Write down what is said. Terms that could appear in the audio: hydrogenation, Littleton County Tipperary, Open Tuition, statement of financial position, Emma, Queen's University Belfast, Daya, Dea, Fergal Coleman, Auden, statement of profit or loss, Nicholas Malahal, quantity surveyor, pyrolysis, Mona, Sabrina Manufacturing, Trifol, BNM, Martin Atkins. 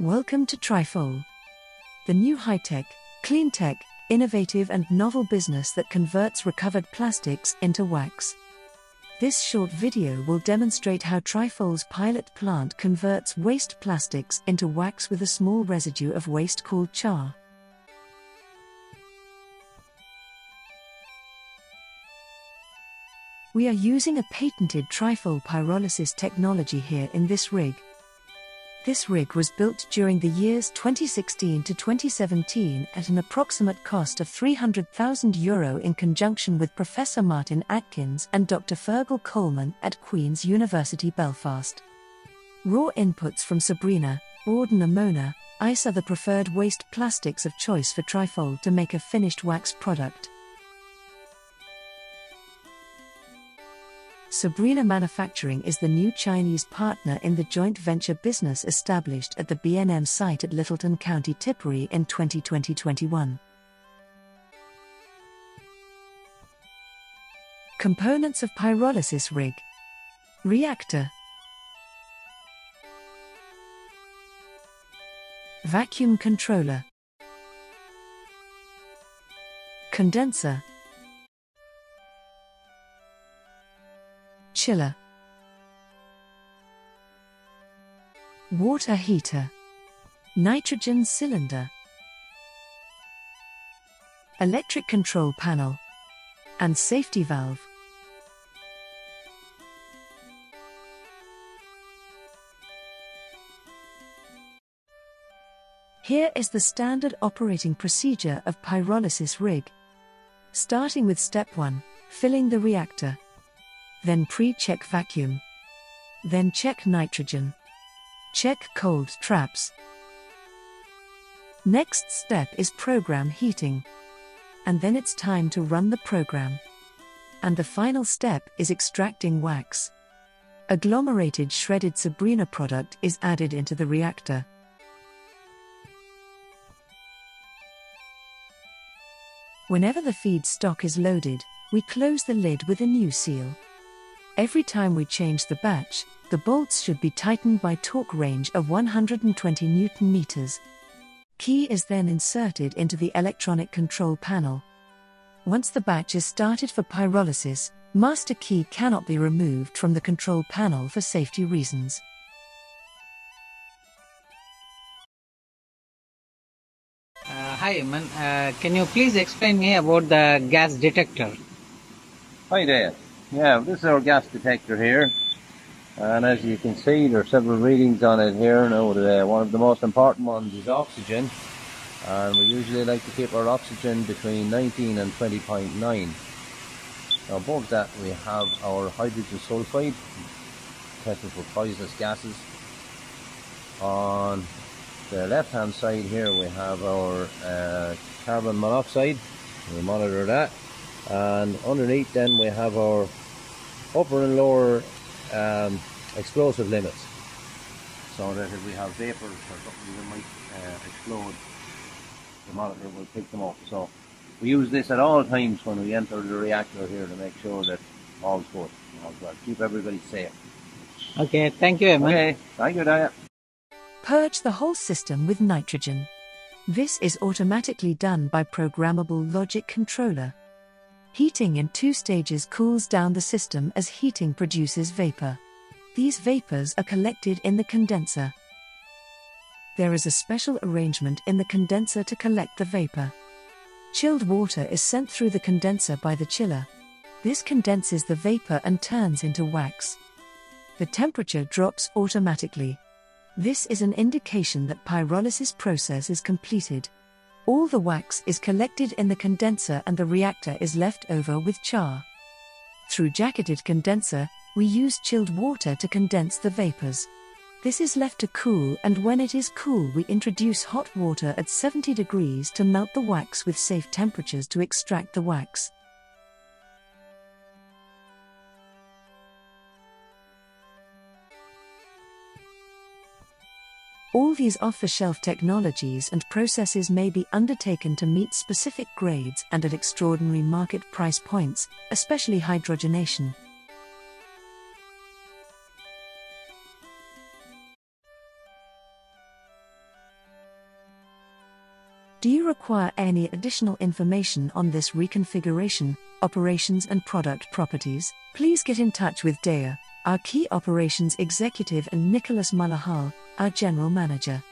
Welcome to Trifol, the new high-tech, clean-tech, innovative and novel business that converts recovered plastics into wax. This short video will demonstrate how Trifol's pilot plant converts waste plastics into wax with a small residue of waste called char. We are using a patented Trifol pyrolysis technology here in this rig. This rig was built during the years 2016 to 2017 at an approximate cost of €300,000 in conjunction with Professor Martin Atkins and Dr. Fergal Coleman at Queen's University Belfast. Raw inputs from Sabrina, Auden and Mona, ice are the preferred waste plastics of choice for Trifol to make a finished wax product. Sabrina Manufacturing is the new Chinese partner in the joint venture business established at the BNM site at Littleton County Tipperary in 2020-21. Components of pyrolysis rig. Reactor. Vacuum controller. Condenser. Chiller. Water heater. Nitrogen cylinder. Electric control panel. And safety valve. Here is the standard operating procedure of pyrolysis rig. Starting with step 1, filling the reactor. Then pre-check vacuum. Then check nitrogen. Check cold traps. Next step is program heating. And then it's time to run the program. And the final step is extracting wax. Agglomerated shredded Sabrina product is added into the reactor. Whenever the feed stock is loaded, we close the lid with a new seal. Every time we change the batch, the bolts should be tightened by torque range of 120 Newton meters. Key is then inserted into the electronic control panel. Once the batch is started for pyrolysis, master key cannot be removed from the control panel for safety reasons. Hi Emma, can you please explain me about the gas detector? Hi Dea. Yeah, this is our gas detector here, and as you can see there are several readings on it here. Now, one of the most important ones is oxygen, and we usually like to keep our oxygen between 19 and 20.9. Now, above that we have our hydrogen sulfide, tested for poisonous gases. On the left hand side here we have our carbon monoxide, we monitor that. And underneath then we have our upper and lower explosive limits, so that if we have vapours or something that might explode, the monitor will pick them up. So we use this at all times when we enter the reactor here to make sure that all's good, all's well. Keep everybody safe. Okay, thank you Emma. Okay, thank you Daya. Purge the whole system with nitrogen. This is automatically done by programmable logic controller. Heating in 2 stages cools down the system as heating produces vapor. These vapors are collected in the condenser. There is a special arrangement in the condenser to collect the vapor. Chilled water is sent through the condenser by the chiller. This condenses the vapor and turns into wax. The temperature drops automatically. This is an indication that pyrolysis process is completed. All the wax is collected in the condenser and the reactor is left over with char. Through jacketed condenser, we use chilled water to condense the vapors. This is left to cool, and when it is cool we introduce hot water at 70 degrees to melt the wax with safe temperatures to extract the wax. All these off-the-shelf technologies and processes may be undertaken to meet specific grades and at extraordinary market price points, especially hydrogenation. Do you require any additional information on this reconfiguration, operations and product properties? Please get in touch with Dea, our Key Operations Executive, and Nicholas Malahal, our General Manager.